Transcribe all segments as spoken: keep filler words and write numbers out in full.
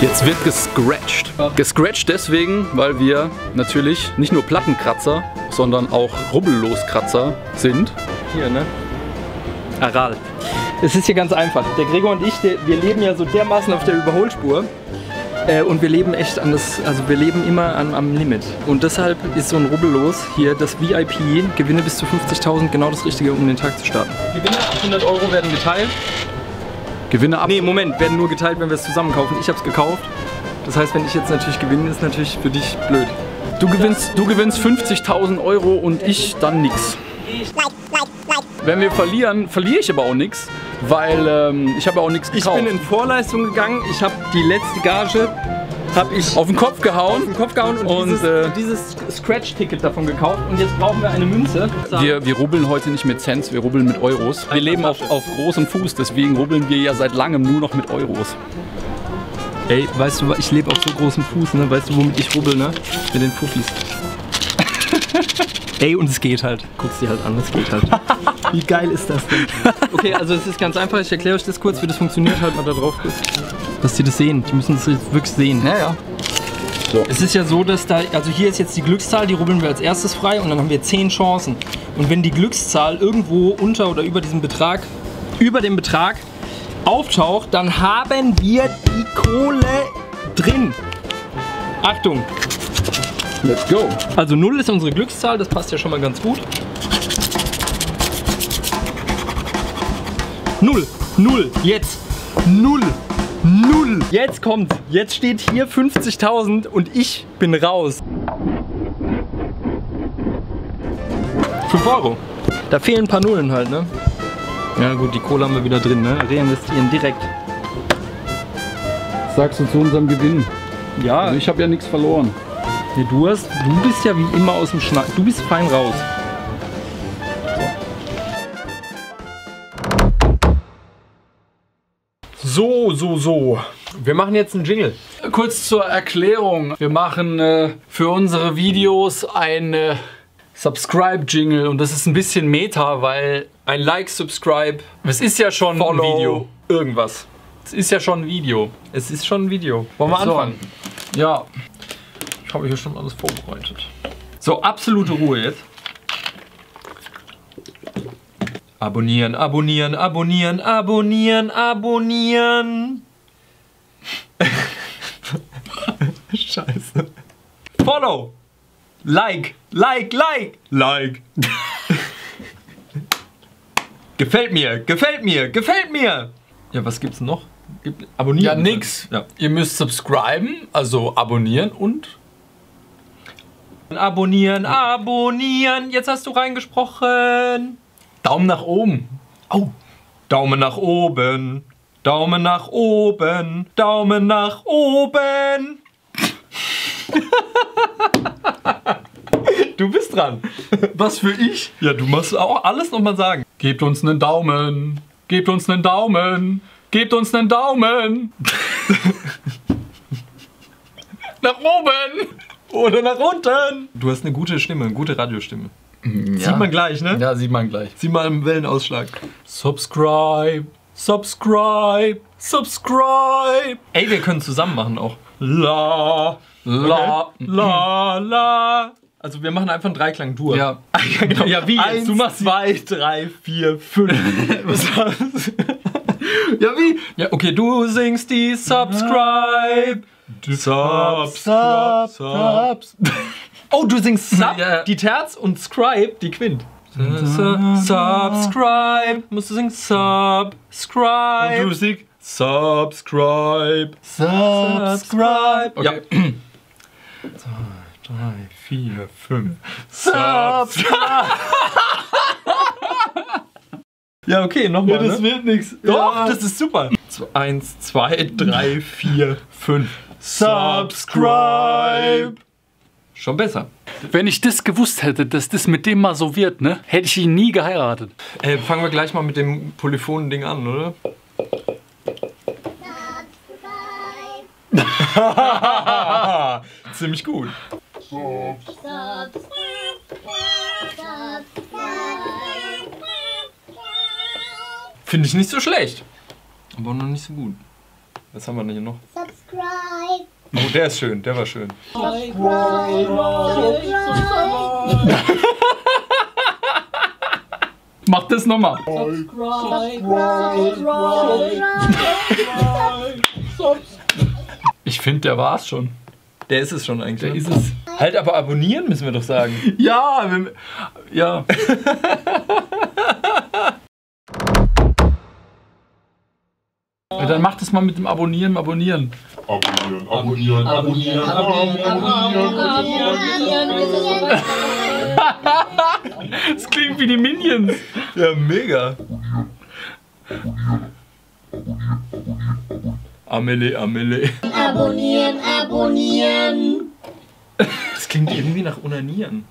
Jetzt wird gescratcht. Gescratcht deswegen, weil wir natürlich nicht nur Plattenkratzer, sondern auch Rubbelloskratzer sind. Hier, ne? Aral. Es ist hier ganz einfach. Der Gregor und ich, der, wir leben ja so dermaßen auf der Überholspur. Äh, und wir leben echt an das, also wir leben immer an, am Limit. Und deshalb ist so ein Rubbellos hier das V I P, Gewinne bis zu fünfzigtausend, genau das Richtige, um den Tag zu starten. Gewinne ab hundert Euro werden geteilt. Gewinne ab... Nee, Moment, werden nur geteilt, wenn wir es zusammen kaufen. Ich habe es gekauft. Das heißt, wenn ich jetzt natürlich gewinne, ist natürlich für dich blöd. Du gewinnst, du gewinnst fünfzigtausend Euro und ich dann nix. Wenn wir verlieren, verliere ich aber auch nichts, weil ähm, ich habe auch nichts gekauft. Ich bin in Vorleistung gegangen, ich habe die letzte Gage hab ich auf den Kopf gehauen, auf den Kopf gehauen und, und dieses, äh, dieses Scratch-Ticket davon gekauft und jetzt brauchen wir eine Münze. Wir, wir rubbeln heute nicht mit Cents, wir rubbeln mit Euros. Wir leben auf, auf großem Fuß, deswegen rubbeln wir ja seit langem nur noch mit Euros. Ey, weißt du, ich lebe auf so großem Fuß, ne? Weißt du, womit ich rubbel, ne? Mit den Puffis. Ey, und es geht halt. Guck's dir halt an, es geht halt. Wie geil ist das denn? Okay, also es ist ganz einfach, ich erkläre euch das kurz, wie das funktioniert, halt mal da drauf kurz. Dass die das sehen, die müssen das jetzt wirklich sehen. Ja, ja. So. Es ist ja so, dass da, also hier ist jetzt die Glückszahl, die rubbeln wir als erstes frei und dann haben wir zehn Chancen. Und wenn die Glückszahl irgendwo unter oder über diesem Betrag, über dem Betrag auftaucht, dann haben wir die Kohle drin. Achtung! Let's go! Also null ist unsere Glückszahl, das passt ja schon mal ganz gut. null, null, jetzt, null, null. Jetzt kommt's, jetzt steht hier fünfzigtausend und ich bin raus. fünf Euro. Da fehlen ein paar Nullen halt, ne? Ja gut, die Kohle haben wir wieder drin, ne? Reinvestieren direkt. Was sagst du zu unserem Gewinn? Ja. Also ich habe ja nichts verloren. Ja, du, hast, du bist ja wie immer aus dem Schnack. Du bist fein raus. So, so, so. Wir machen jetzt einen Jingle. Kurz zur Erklärung. Wir machen äh, für unsere Videos eine Subscribe-Jingle. Und das ist ein bisschen Meta, weil ein Like, Subscribe, es ist ja schon Follow, ein Video. Irgendwas. Es ist ja schon ein Video. Es ist schon ein Video. Wollen wir so anfangen? Ja. Ich habe hier schon alles vorbereitet. So, absolute Ruhe jetzt. Abonnieren, abonnieren, abonnieren, abonnieren, abonnieren. Scheiße. Follow. Like, like, like, like. Gefällt mir, gefällt mir, gefällt mir. Ja, was gibt's noch? Gibt, abonnieren? Ja, nix. Ja. Ihr müsst subscriben, also abonnieren und... Abonnieren, abonnieren. Jetzt hast du reingesprochen. Daumen nach oben. Oh. Daumen nach oben. Daumen nach oben. Daumen nach oben. Du bist dran. Was für ich? Ja, du musst auch alles nochmal sagen. Gebt uns einen Daumen. Gebt uns einen Daumen. Gebt uns einen Daumen. Nach oben. Oder nach unten. Du hast eine gute Stimme, eine gute Radiostimme. Ja. Sieht man gleich, ne? Ja, sieht man gleich. Sieht man im Wellenausschlag. Subscribe, subscribe, subscribe. Ey, wir können zusammen machen auch. La, la, okay. La, la. Also wir machen einfach einen Dreiklang durch. Ja. Ja, genau. Ja, wie? Eins, du machst zwei, drei, vier, fünf. Was war's? Ja, wie? Ja, okay, du singst die Subscribe. Subs, Subs, Subs. Oh, du singst Sub, yeah, die Terz und Scribe, die Quint. Subscribe, musst du singen Subscribe. Und du singst Subscribe, Subscribe. Okay. Ja. zwei, drei, vier, fünf. Subscribe. Ja, okay, nochmal. Ja, das, ne, wird nichts. Doch, ja, das ist super. eins, zwei, drei, vier, fünf. Subscribe! Schon besser. Wenn ich das gewusst hätte, dass das mit dem mal so wird, ne, hätte ich ihn nie geheiratet. Äh, fangen wir gleich mal mit dem Polyphonen-Ding an, oder? Subscribe! Ziemlich gut. Subscribe! Finde ich nicht so schlecht. Aber noch nicht so gut. Was haben wir denn hier noch? Subscribe. Subscribe. Oh, der ist schön, der war schön. Subscribe. Subscribe. Mach das nochmal. Ich finde, der war's schon. Der ist es schon eigentlich. Der ist es. Halt, aber abonnieren müssen wir doch sagen. Ja, wir, ja. Ja, dann mach das mal mit dem Abonnieren, Abonnieren. Abonnieren, Abonnieren, Abonnieren, Abonnieren, Abonnieren. Das klingt wie die Minions. Ja, mega. Amelie, Amelie. Abonnieren, abonnieren. Das klingt irgendwie nach Onanieren.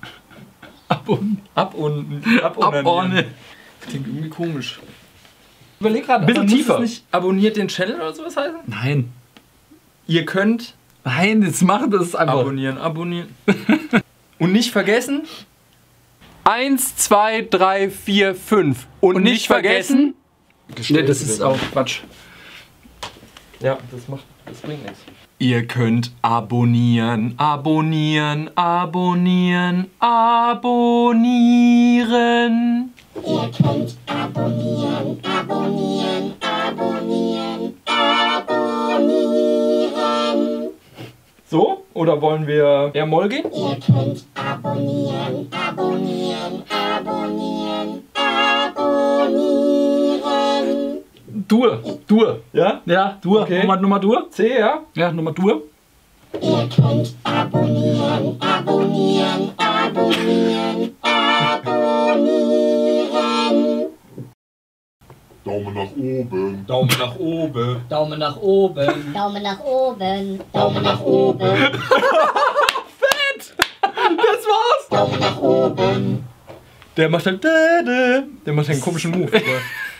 Abon, ab und, ab Abonnieren. Das klingt irgendwie komisch. Überleg gerade, bisschen tiefer. Muss es nicht abonniert den Channel oder sowas heißen? Nein. Ihr könnt... Nein, jetzt macht das einfach. Abonnieren, abonnieren. Und nicht vergessen... eins, zwei, drei, vier, fünf. Und, Und nicht, nicht vergessen... vergessen ne, das ist auch Quatsch. Ja, das macht... das bringt nichts. Ihr könnt abonnieren, abonnieren, abonnieren, abonnieren. Ihr könnt abonnieren, abonnieren, abonnieren, abonnieren. So? Oder wollen wir eher Moll gehen? Ihr könnt abonnieren, abonnieren, abonnieren, abonnieren. Dur, Dur. Ja? Ja, Dur. Okay. Nummer, Nummer Dur. C, ja? Ja, Nummer Dur. Ihr könnt abonnieren, abonnieren, abonnieren, abonnieren. Daumen nach oben, Daumen nach oben, Daumen nach oben, Daumen nach oben, Daumen nach oben. Fett! Das war's! Daumen nach oben. Der macht halt, der macht einen komischen Move.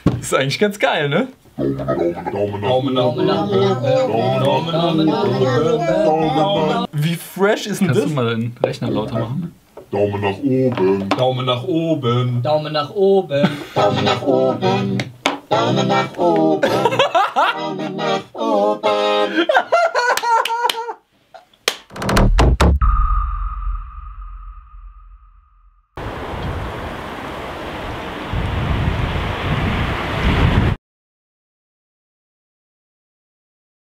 Das ist eigentlich ganz geil, ne? Daumen nach oben, Daumen nach oben, Daumen nach oben. Wie fresh ist denn das? Kannst du mal deinen Rechner lauter machen? Daumen nach oben, Daumen nach oben, Daumen nach oben, Daumen nach oben. Daumen nach oben. Daumen nach oben.